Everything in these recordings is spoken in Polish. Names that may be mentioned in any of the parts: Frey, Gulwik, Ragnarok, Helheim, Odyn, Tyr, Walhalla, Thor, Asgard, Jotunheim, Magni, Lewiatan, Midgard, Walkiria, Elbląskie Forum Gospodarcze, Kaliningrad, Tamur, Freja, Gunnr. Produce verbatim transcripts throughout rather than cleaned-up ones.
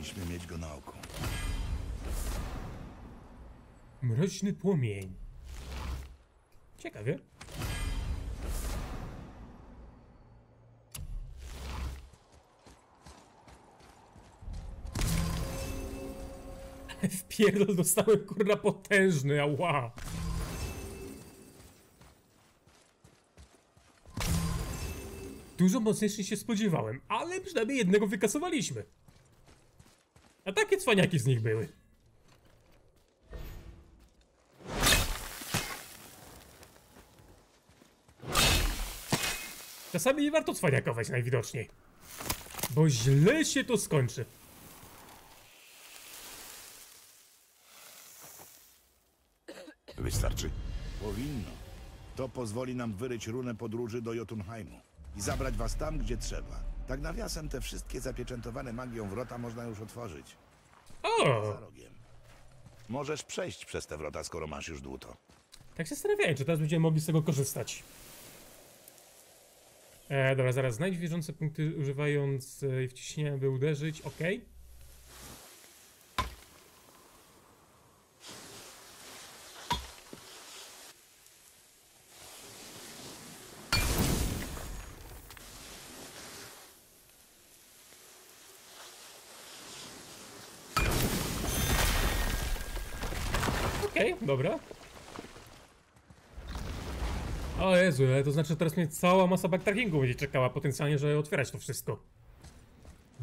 powinniśmy mieć go na oku. Mroczny płomień. Ciekawie. Wpierdol dostałem, kurna, potężny, ała. Dużo mocniejszy się spodziewałem, ale przynajmniej jednego wykasowaliśmy. A takie cwaniaki z nich były. Czasami nie warto cwaniakować najwidoczniej, bo źle się to skończy. Wystarczy? Powinno. To pozwoli nam wyryć runę podróży do Jotunheimu i zabrać was tam, gdzie trzeba. Tak nawiasem, te wszystkie zapieczętowane magią wrota można już otworzyć. O! Za rogiem. Możesz przejść przez te wrota, skoro masz już dłuto. Tak się zastanawiałem, czy teraz będziemy mogli z tego korzystać. E, dobra, zaraz znajdź wierzące punkty, używając e, wciśnienia, by uderzyć. OK. Okej, okay, dobra. O Jezu, ale to znaczy, że teraz mnie cała masa backtrackingu będzie czekała potencjalnie, żeby otwierać to wszystko.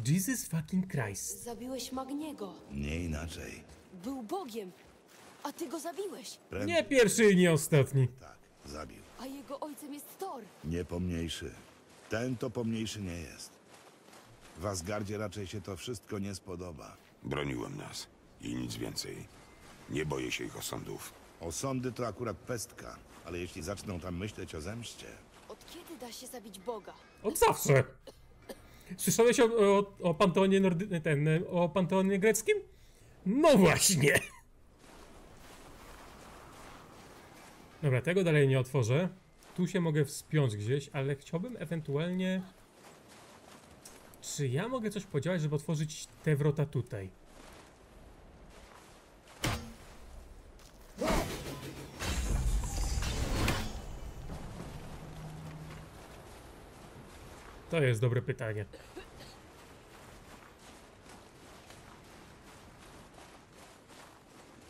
Jesus fucking Christ. Zabiłeś Magniego. Nie inaczej. Był Bogiem, a ty go zabiłeś. Prędko. Nie pierwszy i nie ostatni. Tak, zabił. A jego ojcem jest Thor. Nie pomniejszy. Ten to pomniejszy nie jest. W Asgardzie raczej się to wszystko nie spodoba. Broniłem nas i nic więcej. Nie boję się ich osądów. Osądy to akurat pestka. Ale jeśli zaczną tam myśleć o zemście... Od kiedy da się zabić Boga? Od zawsze! Słyszałeś o, o, o panteonie nordy... ten... o panteonie greckim? No właśnie! Dobra, tego dalej nie otworzę. Tu się mogę wspiąć gdzieś, ale chciałbym ewentualnie... Czy ja mogę coś podziałać, żeby otworzyć te wrota tutaj? To jest dobre pytanie.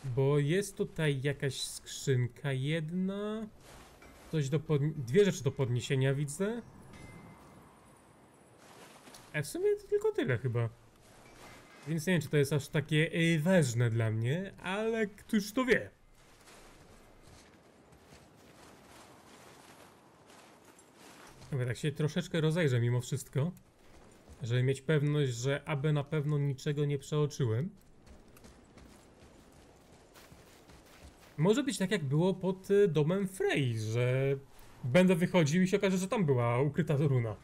Bo jest tutaj jakaś skrzynka jedna. Coś do pod... Dwie rzeczy do podniesienia widzę. A w sumie to tylko tyle chyba. Więc nie wiem, czy to jest aż takie e, ważne dla mnie, ale któż to wie? Dobra, tak się troszeczkę rozejrzę mimo wszystko, żeby mieć pewność, że aby na pewno niczego nie przeoczyłem. Może być tak, jak było pod domem Frey, że będę wychodził i się okaże, że tam była ukryta runa.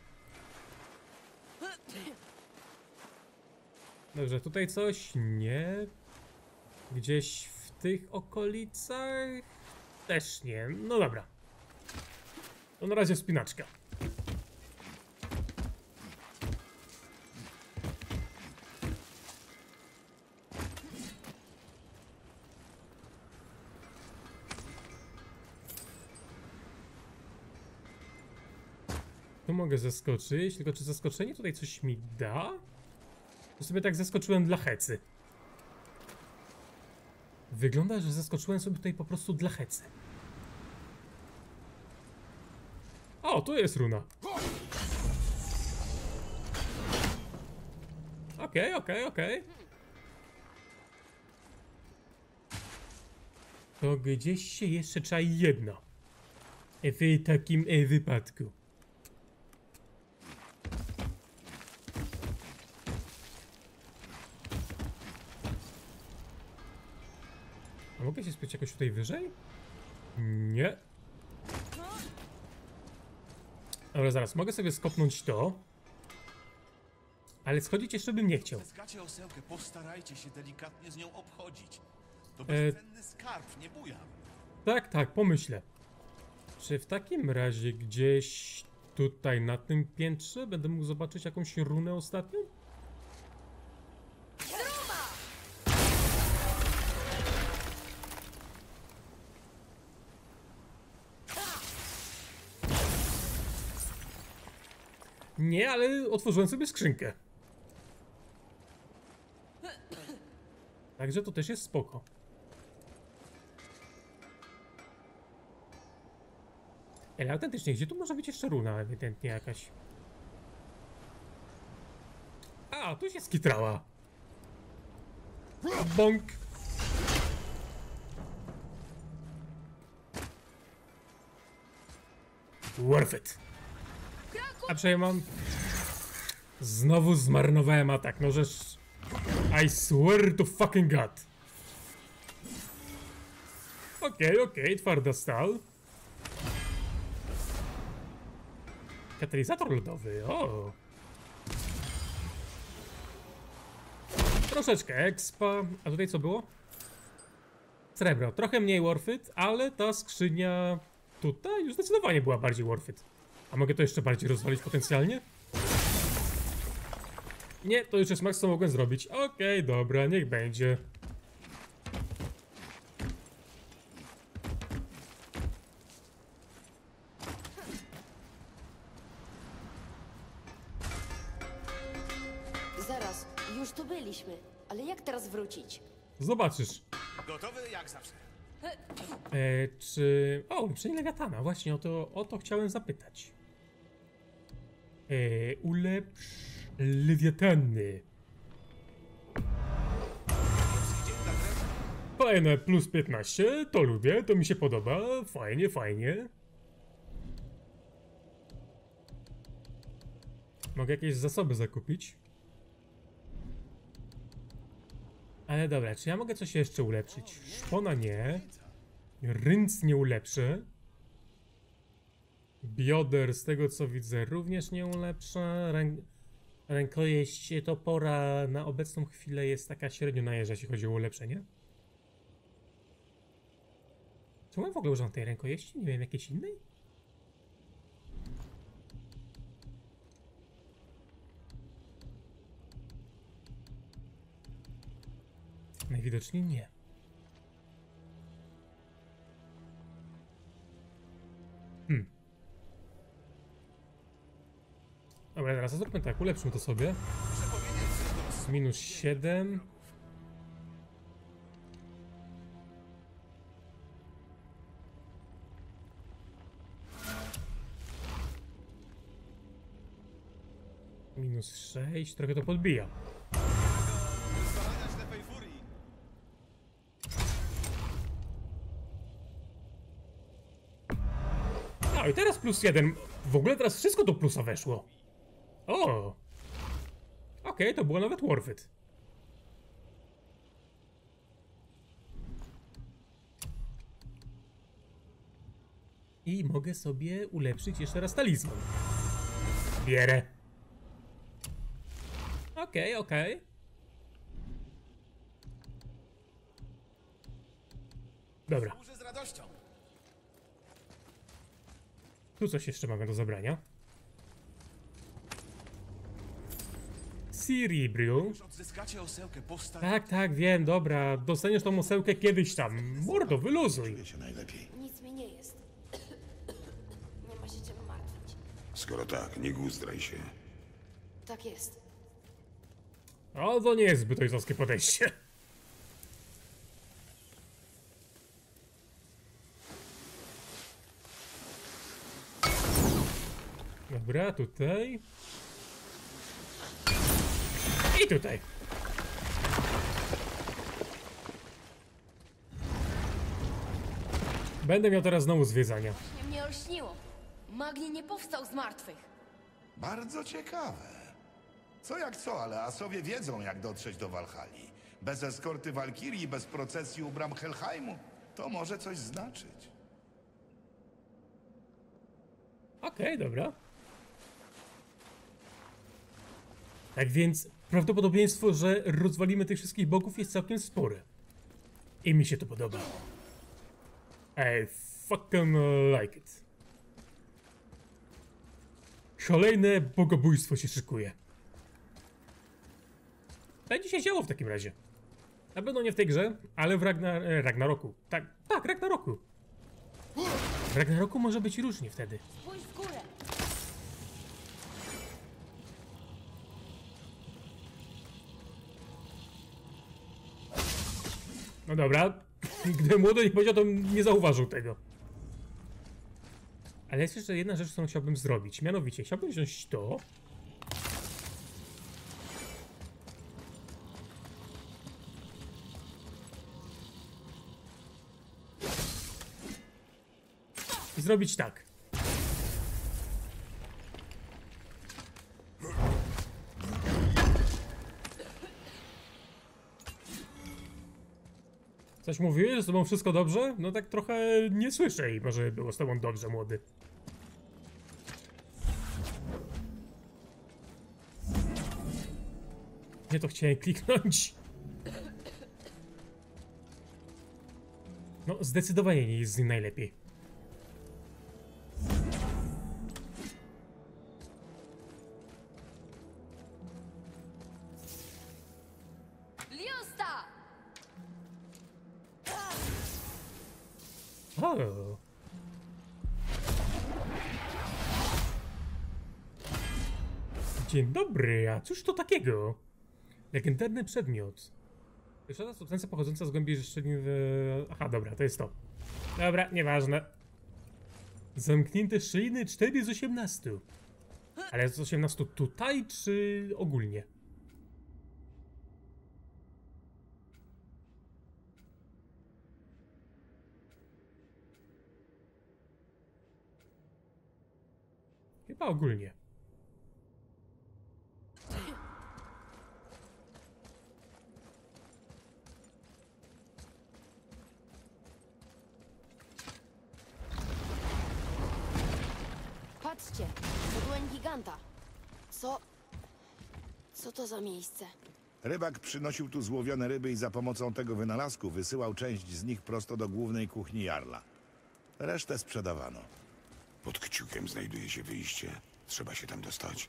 Dobrze, tutaj coś? Nie. Gdzieś w tych okolicach? Też nie. No dobra. To na razie wspinaczka. Tu mogę zaskoczyć, tylko czy zaskoczenie tutaj coś mi da? To sobie tak zaskoczyłem dla hecy. Wygląda, że zaskoczyłem sobie tutaj po prostu dla hecy. O, tu jest runa. Okej, okej, okej. To gdzieś się jeszcze czai jedno. W takim wypadku. A mogę się spiąć jakoś tutaj wyżej? Nie. Dobra, zaraz, mogę sobie skopnąć to. Ale schodzić jeszcze bym nie chciał. Zyskacie osełkę, postarajcie się delikatnie z nią obchodzić. To bezcenny skarb, nie bujam. Tak, tak, pomyślę. Czy w takim razie gdzieś tutaj na tym piętrze będę mógł zobaczyć jakąś runę ostatnią? Nie, ale otworzyłem sobie skrzynkę. Także to też jest spoko. Ale autentycznie, gdzie tu może być jeszcze runa ewidentnie jakaś? A, tu się skitrała. Bąk. Worth it. A przejmam. Znowu zmarnowałem atak, no żeż... I swear to fucking god. Okej, okej, twarda stal. Katalizator lodowy, o. Troszeczkę expa, a tutaj co było? Srebro, trochę mniej worth it, ale ta skrzynia tutaj już zdecydowanie była bardziej worth it. A mogę to jeszcze bardziej rozwalić potencjalnie? Nie, to już jest max, co mogłem zrobić. Okej, okay, dobra, niech będzie. Zaraz, już tu byliśmy, ale jak teraz wrócić? Zobaczysz. Gotowy jak zawsze. E, czy... O, przynajmniej legatana, właśnie o to, o to chciałem zapytać. E, ulepsz... Lewiatany. Fajne, plus piętnaście, to lubię, to mi się podoba, fajnie, fajnie. Mogę jakieś zasoby zakupić. Ale dobra, czy ja mogę coś jeszcze ulepszyć? Szpona nie. Rync nie ulepszy. Bioder, z tego co widzę, również nie ulepsza. Ręk... Rękojeść topora na obecną chwilę jest taka średnio najeżdża, jeśli chodzi o ulepszenie. Czemu ja w ogóle używam tej rękojeści? Nie wiem, jakiejś innej? Najwidoczniej nie. Hmm. Dobra, teraz zróbmy tak, ulepszmy to sobie. Minus siedem. Minus sześć, trochę to podbija. No i teraz plus jeden. W ogóle teraz wszystko do plusa weszło. O! Okej, okay, to było nawet worth it. I mogę sobie ulepszyć jeszcze raz talizman. Bierę. Okej, okay, okej. Okay. Dobra. Tu coś jeszcze mamy do zabrania. Siribriu. Tak, tak, wiem, dobra. Dostaniesz tą osełkę kiedyś tam. Mordo, wyluzuj. Nic mi nie jest. Nie ma się czym martwić. Skoro tak, nie guzdraj się. Tak jest. O, to nie jest zbyt ojcowskie podejście. Dobra, tutaj. I tutaj. Będę miał teraz znowu zwiedzania. Właśnie mnie olśniło. Magni nie powstał z martwych. Bardzo ciekawe. Co jak co, ale asowie wiedzą, jak dotrzeć do Walhalli. Bez eskorty Walkirii, bez procesji u bram Helheimu. To może coś znaczyć. Okej, okay, dobra. Tak więc prawdopodobieństwo, że rozwalimy tych wszystkich bogów, jest całkiem spore. I mi się to podoba. I fucking like it. Kolejne bogobójstwo się szykuje. Będzie się działo w takim razie. Na pewno nie w tej grze, ale w Ragnar Ragnaroku. Tak, tak, Ragnaroku. W Ragnaroku może być różnie wtedy. No dobra, gdy młody nie powiedział, to nie zauważył tego. Ale jest jeszcze jedna rzecz, którą chciałbym zrobić. Mianowicie, chciałbym wziąć to. I zrobić tak. Coś mówiłeś, że z tobą wszystko dobrze? No tak trochę nie słyszę i może było z tobą dobrze, młody. Nie to chciałem kliknąć. No zdecydowanie nie jest z nim najlepiej. O. Dzień dobry, a cóż to takiego? Legendarny przedmiot. Wyszła substancja pochodząca z głębi szczelin w... Aha, dobra, to jest to. Dobra, nieważne. Zamknięte szczeliny cztery z osiemnastu. Ale z osiemnastu tutaj, czy ogólnie? Chyba ogólnie. Patrzcie, to dłoń giganta. Co... Co to za miejsce? Rybak przynosił tu złowione ryby i za pomocą tego wynalazku wysyłał część z nich prosto do głównej kuchni jarla. Resztę sprzedawano. Pod kciukiem znajduje się wyjście. Trzeba się tam dostać.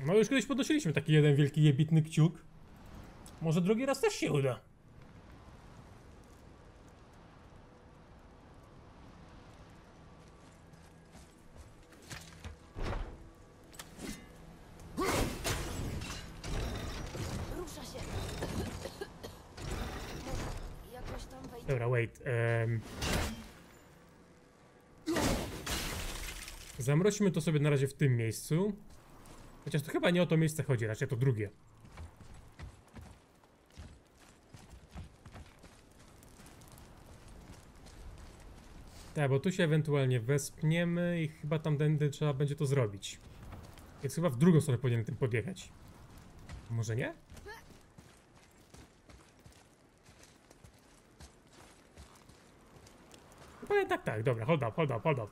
No już kiedyś podnosiliśmy taki jeden wielki, jebitny kciuk. Może drugi raz też się uda. Rusza się. Jakoś tam wejdzie. Dobra, wait. Um... Zamroźmy to sobie na razie w tym miejscu. Chociaż to chyba nie o to miejsce chodzi, raczej to drugie. Tak, bo tu się ewentualnie wespniemy i chyba tamtędy trzeba będzie to zrobić. Więc chyba w drugą stronę powinienem tym podjechać. Może nie? Chyba jednak tak, dobra, hold up, hold up, hold up.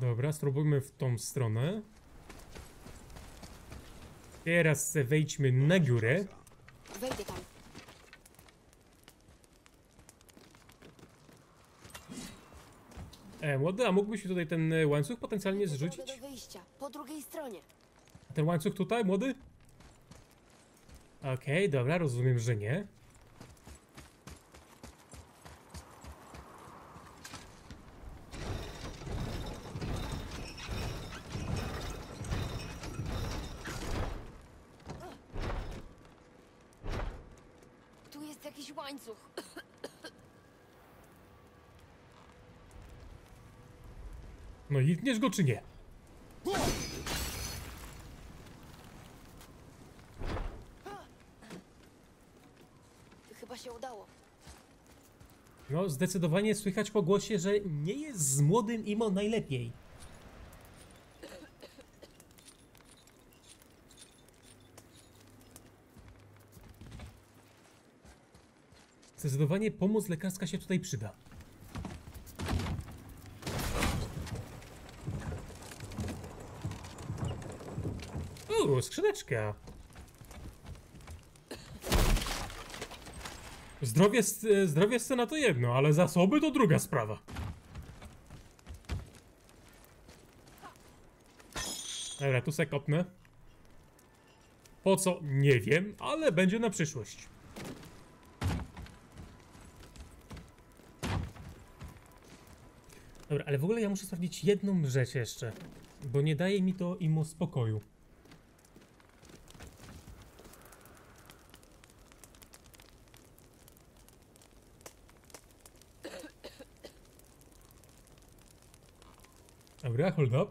Dobra, spróbujmy w tą stronę. Teraz wejdźmy na górę. Wejdę tam. E, młody, a mógłbyś mi tutaj ten łańcuch potencjalnie zrzucić? Do wyjścia, po drugiej stronie. A ten łańcuch tutaj, młody? Okej, okay, dobra, rozumiem, że nie. No i tniesz go czy nie? Chyba się udało. No zdecydowanie słychać po głosie, że nie jest z młodym Imo najlepiej. Zdecydowanie pomoc lekarska się tutaj przyda. Uuu, skrzyneczka. Zdrowie, zdrowie scena to jedno, ale zasoby to druga sprawa. Dobra, tu se kopnę. Po co? Nie wiem, ale będzie na przyszłość. Dobra, ale w ogóle ja muszę sprawdzić jedną rzecz jeszcze, bo nie daje mi to im spokoju. Dobra, hold up.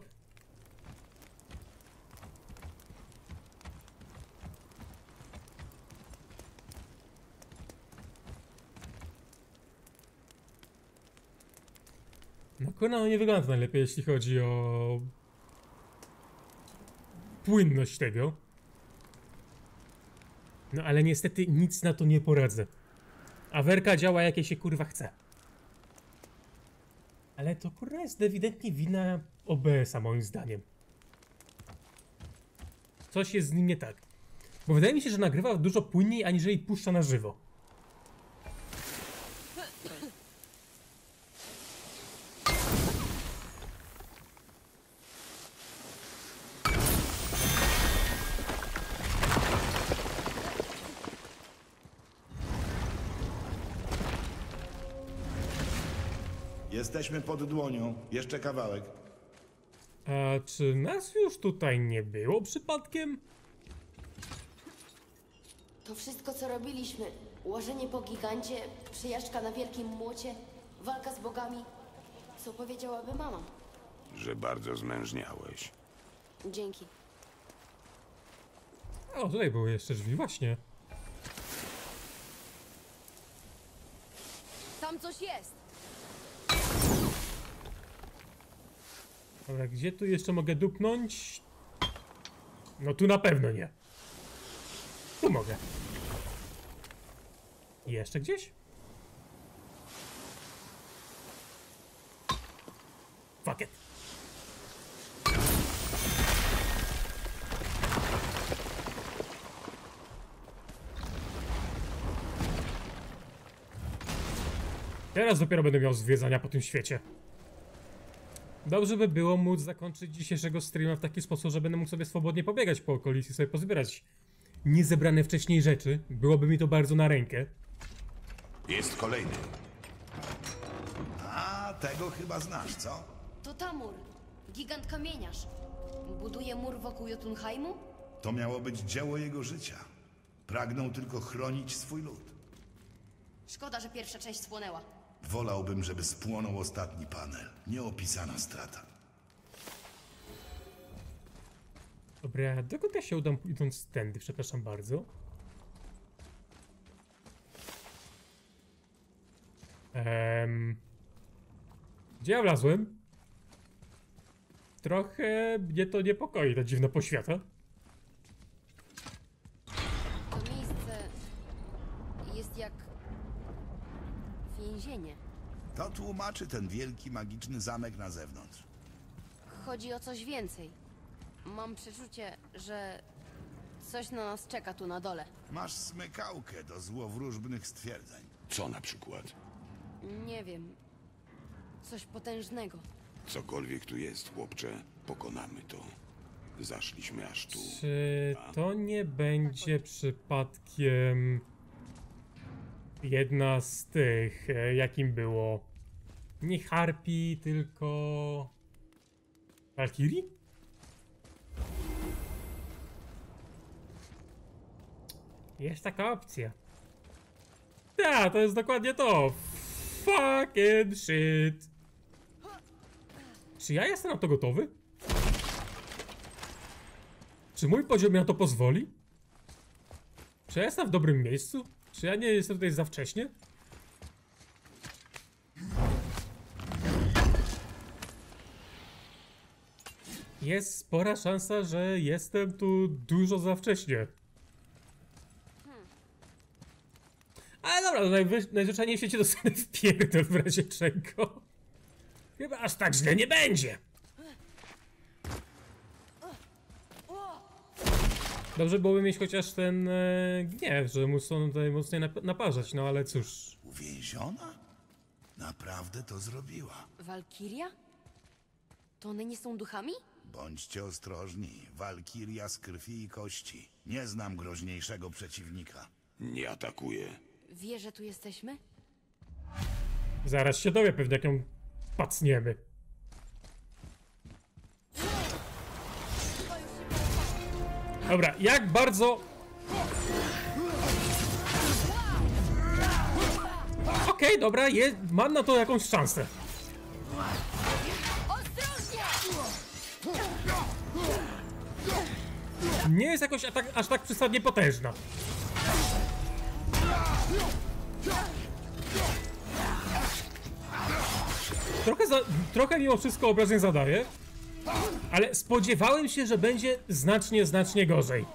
No kurna, no nie wygląda najlepiej, jeśli chodzi o płynność tego. No ale niestety nic na to nie poradzę. Awerka działa, jakie się kurwa chce. Ale to kurwa jest ewidentnie wina O B S-a moim zdaniem. Coś jest z nim nie tak. Bo wydaje mi się, że nagrywa dużo płynniej, aniżeli puszcza na żywo. Jesteśmy pod dłonią. Jeszcze kawałek. A czy nas już tutaj nie było przypadkiem? To wszystko, co robiliśmy. Łożenie po gigancie, przejażdżka na wielkim młocie, walka z bogami. Co powiedziałaby mama? Że bardzo zmężniałeś. Dzięki. O, tutaj były jeszcze drzwi, właśnie. Tam coś jest. Dobra, gdzie tu jeszcze mogę dupnąć? No tu na pewno nie. Tu mogę. Jeszcze gdzieś? Fuck it. Teraz dopiero będę miał zwiedzania po tym świecie. Dobrze by było móc zakończyć dzisiejszego streama w taki sposób, że będę mógł sobie swobodnie pobiegać po okolicy i sobie pozbierać niezebrane wcześniej rzeczy. Byłoby mi to bardzo na rękę. Jest kolejny. A, tego chyba znasz, co? To Tamur, gigant kamieniarz. Buduje mur wokół Jotunheimu? To miało być dzieło jego życia. Pragnął tylko chronić swój lud. Szkoda, że pierwsza część spłonęła. Wolałbym, żeby spłonął ostatni panel. Nieopisana strata. Dobra, dokąd ja się udam, idąc tędy? Przepraszam bardzo. Um, gdzie ja wlazłem? Trochę mnie to niepokoi, ta dziwna poświata. To miejsce jest jak... więzienie. To tłumaczy ten wielki, magiczny zamek na zewnątrz. Chodzi o coś więcej. Mam przeczucie, że coś na nas czeka tu na dole. Masz smykałkę do złowróżbnych stwierdzeń. Co na przykład? Nie wiem. Coś potężnego. Cokolwiek tu jest, chłopcze, pokonamy to. Zaszliśmy aż tu. Czy to nie będzie przypadkiem... jedna z tych, jakim było nie harpi, tylko Walkirii? Jest taka opcja. Tak, to jest dokładnie to. Fucking shit. Czy ja jestem na to gotowy? Czy mój poziom mi na to pozwoli? Czy ja jestem w dobrym miejscu? Czy ja nie jestem tutaj za wcześnie? Jest spora szansa, że jestem tu dużo za wcześnie. Ale dobra, najwy... najzwyczajniej w świecie dostanę w pierdol w razie czego. Chyba aż tak źle nie będzie. Dobrze byłoby mieć chociaż ten e, gniew, że muszą tutaj mocniej nap naparzać, no ale cóż. Uwięziona? Naprawdę to zrobiła. Walkiria? To one nie są duchami? Bądźcie ostrożni. Walkiria z krwi i kości. Nie znam groźniejszego przeciwnika. Nie atakuje. Wie, że tu jesteśmy? Zaraz się dowie pewnie, jak ją pacniemy. Dobra, jak bardzo... Okej, okay, dobra, je... mam na to jakąś szansę. Nie jest jakoś atak, aż tak przesadnie potężna. Trochę, za, trochę mimo wszystko obrażeń zadaje, ale spodziewałem się, że będzie znacznie, znacznie gorzej.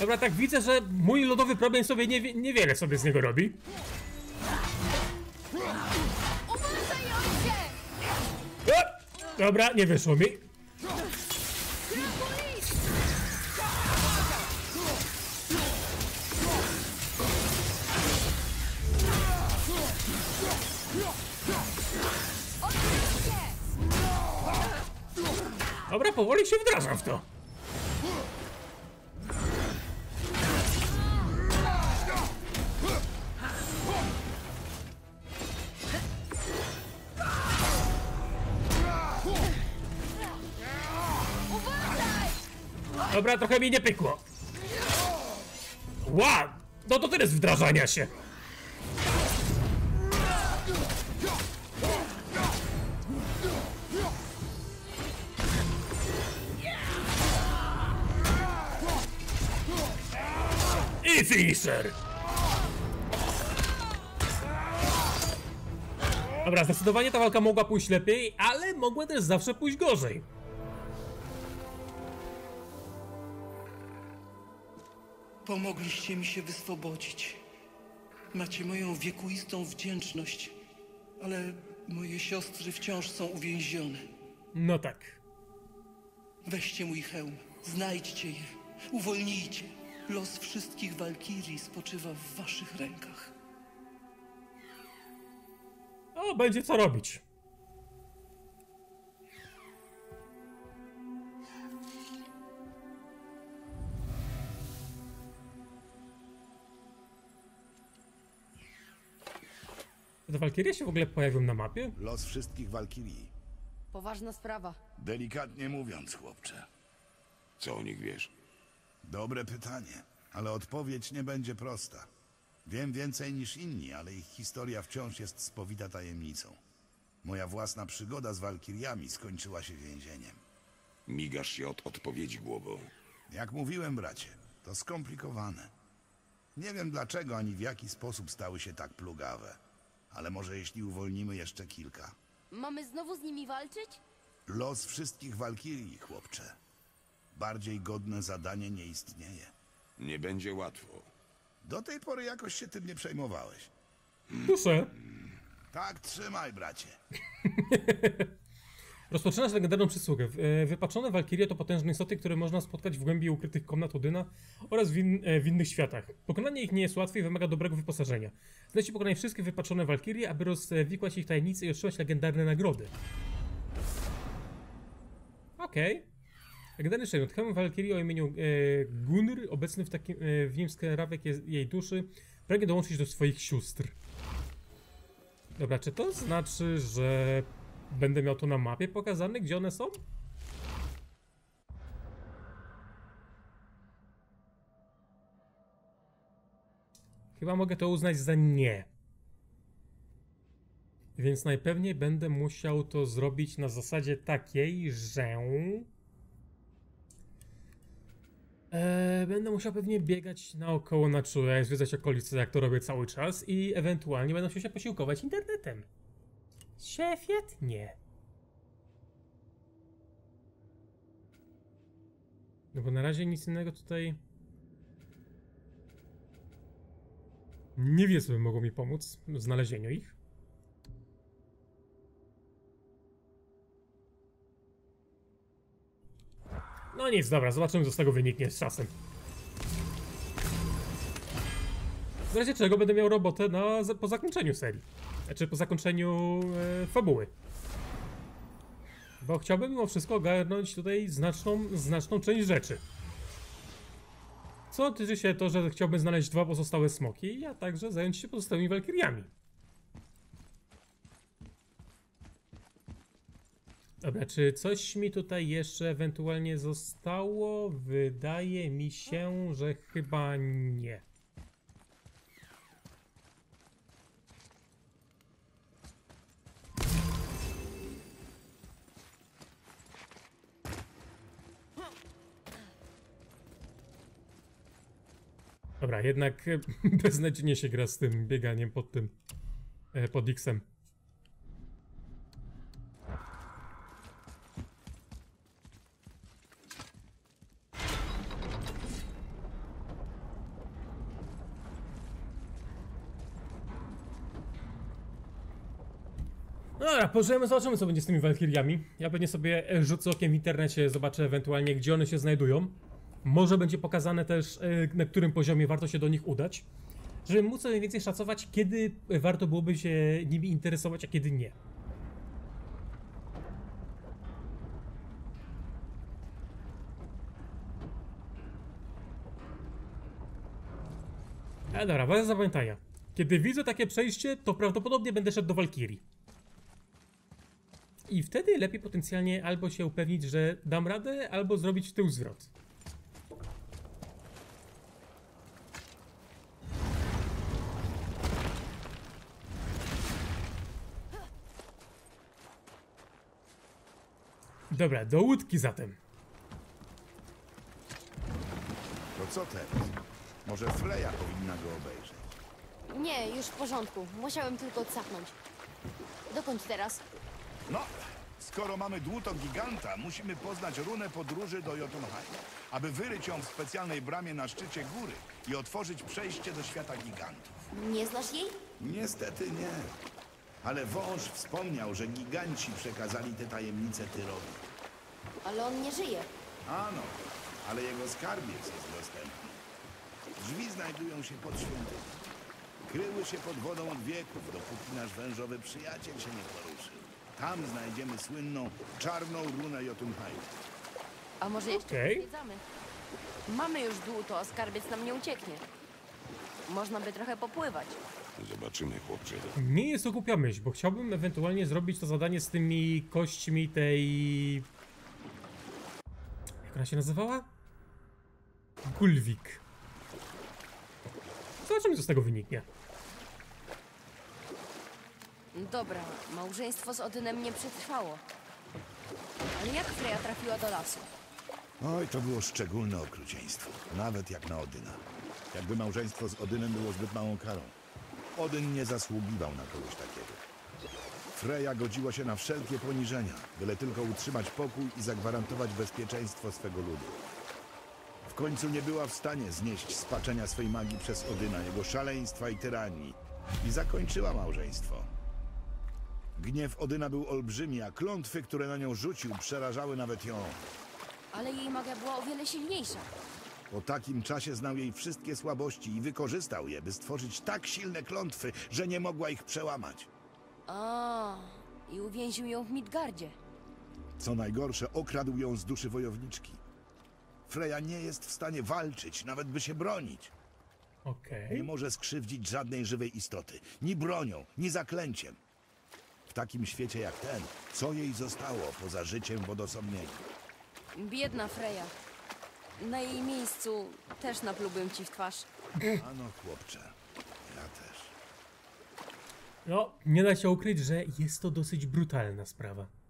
Dobra, tak widzę, że mój lodowy problem sobie nie, niewiele sobie z niego robi. Dobra, nie wyszło mi. Dobra, powoli się wdrażam w to. Dobra, trochę mi nie pykło. Ła! No to teraz wdrażania się. I finisher! Dobra, zdecydowanie ta walka mogła pójść lepiej, ale mogła też zawsze pójść gorzej. Pomogliście mi się wyswobodzić. Macie moją wiekuistą wdzięczność, ale moje siostry wciąż są uwięzione. No tak. Weźcie mój hełm, znajdźcie je, uwolnijcie. Los wszystkich walkirii spoczywa w waszych rękach. O, będzie co robić. Te walkirie się w ogóle pojawią na mapie? Los wszystkich walkirii. Poważna sprawa. Delikatnie mówiąc, chłopcze. Co o nich wiesz? Dobre pytanie, ale odpowiedź nie będzie prosta. Wiem więcej niż inni, ale ich historia wciąż jest spowita tajemnicą. Moja własna przygoda z walkiriami skończyła się więzieniem. Migasz się od odpowiedzi głową. Jak mówiłem, bracie, to skomplikowane. Nie wiem dlaczego ani w jaki sposób stały się tak plugawe. Ale może jeśli uwolnimy jeszcze kilka. Mamy znowu z nimi walczyć? Los wszystkich walkirii, chłopcze. Bardziej godne zadanie nie istnieje. Nie będzie łatwo. Do tej pory jakoś się tym nie przejmowałeś. Muszę. Tak, trzymaj, bracie. Rozpoczynasz legendarną przysługę. Wypaczone walkirie to potężne istoty, które można spotkać w głębi ukrytych komnat Odyna oraz w, in, w innych światach. Pokonanie ich nie jest łatwe i wymaga dobrego wyposażenia. Znajdź i pokonaj wszystkie wypaczone walkirie, aby rozwikłać ich tajemnice i otrzymać legendarne nagrody. Okej. Okay. Legendarny przedmiot. Hełm walkirii o imieniu e, Gunnr, obecny w, takim, e, w nim skrawek je, jej duszy, pragnie dołączyć do swoich sióstr. Dobra, czy to znaczy, że... Będę miał to na mapie pokazane, gdzie one są? Chyba mogę to uznać za nie. Więc najpewniej będę musiał to zrobić na zasadzie takiej, że... Eee, będę musiał pewnie biegać naokoło na czule, zwiedzać okolice, jak to robię cały czas i ewentualnie będę musiał się posiłkować internetem. Świetnie. No bo na razie nic innego tutaj... Nie wiem, co by mogło mi pomóc w znalezieniu ich. No nic, dobra, zobaczymy, co z tego wyniknie z czasem. W razie czego będę miał robotę na, po zakończeniu serii. Znaczy po zakończeniu e, fabuły. Bo chciałbym mimo wszystko ogarnąć tutaj znaczną, znaczną część rzeczy. Co tyczy się to, że chciałbym znaleźć dwa pozostałe smoki, a także zająć się pozostałymi walkiriami. Dobra, czy coś mi tutaj jeszcze ewentualnie zostało? Wydaje mi się, że chyba nie. Dobra, jednak beznadziejnie się gra z tym bieganiem pod tym, pod X-em. Dobra, pożyjemy, zobaczymy co będzie z tymi walkiriami. Ja pewnie sobie rzucę okiem w internecie, zobaczę ewentualnie gdzie one się znajdują. Może będzie pokazane też, na którym poziomie warto się do nich udać, żeby móc sobie więcej szacować, kiedy warto byłoby się nimi interesować, a kiedy nie. Ale dobra, ważne zapamiętania. Kiedy widzę takie przejście, to prawdopodobnie będę szedł do walkirii. I wtedy lepiej potencjalnie albo się upewnić, że dam radę, albo zrobić w tył zwrot. Dobra, do łódki zatem. To co teraz? Może Freja powinna go obejrzeć? Nie, już w porządku. Musiałem tylko odsapnąć. Dokąd teraz? No, skoro mamy dłuto giganta, musimy poznać runę podróży do Jotunheim, aby wyryć ją w specjalnej bramie na szczycie góry i otworzyć przejście do świata gigantów. Nie znasz jej? Niestety nie. Ale wąż wspomniał, że giganci przekazali tę tajemnicę Tyrowi. Ale on nie żyje. A no, ale jego skarbiec jest dostępny. Drzwi znajdują się pod świątynią. Kryły się pod wodą od wieków, dopóki nasz wężowy przyjaciel się nie poruszył. Tam znajdziemy słynną, czarną runę Jotunheimu. A może jeszcze okay. Odwiedzamy? Mamy już dłuto, a skarbiec nam nie ucieknie. Można by trochę popływać. Zobaczymy, chłopcze. Nie jest to głupia myśl, bo chciałbym ewentualnie zrobić to zadanie z tymi kośćmi tej... Jak ona się nazywała? Gulwik. Zobaczymy, co z tego wyniknie. Dobra, małżeństwo z Odynem nie przetrwało. Ale jak Freja trafiła do lasu? Oj, to było szczególne okrucieństwo. Nawet jak na Odyna. Jakby małżeństwo z Odynem było zbyt małą karą. Odyn nie zasługiwał na kogoś takiego. Freja godziła się na wszelkie poniżenia, byle tylko utrzymać pokój i zagwarantować bezpieczeństwo swego ludu. W końcu nie była w stanie znieść spaczenia swej magii przez Odyna, jego szaleństwa i tyranii i zakończyła małżeństwo. Gniew Odyna był olbrzymi, a klątwy, które na nią rzucił, przerażały nawet ją. Ale jej magia była o wiele silniejsza. Po takim czasie znał jej wszystkie słabości i wykorzystał je, by stworzyć tak silne klątwy, że nie mogła ich przełamać. A, i uwięził ją w Midgardzie. Co najgorsze, okradł ją z duszy wojowniczki. Freja nie jest w stanie walczyć, nawet by się bronić. Okay. Nie może skrzywdzić żadnej żywej istoty, ni bronią, ni zaklęciem. W takim świecie jak ten, co jej zostało poza życiem w odosobnieniu? Biedna Freja. Na jej miejscu też naplubię ci w twarz. Ano chłopcze, ja też. No, nie da się ukryć, że jest to dosyć brutalna sprawa.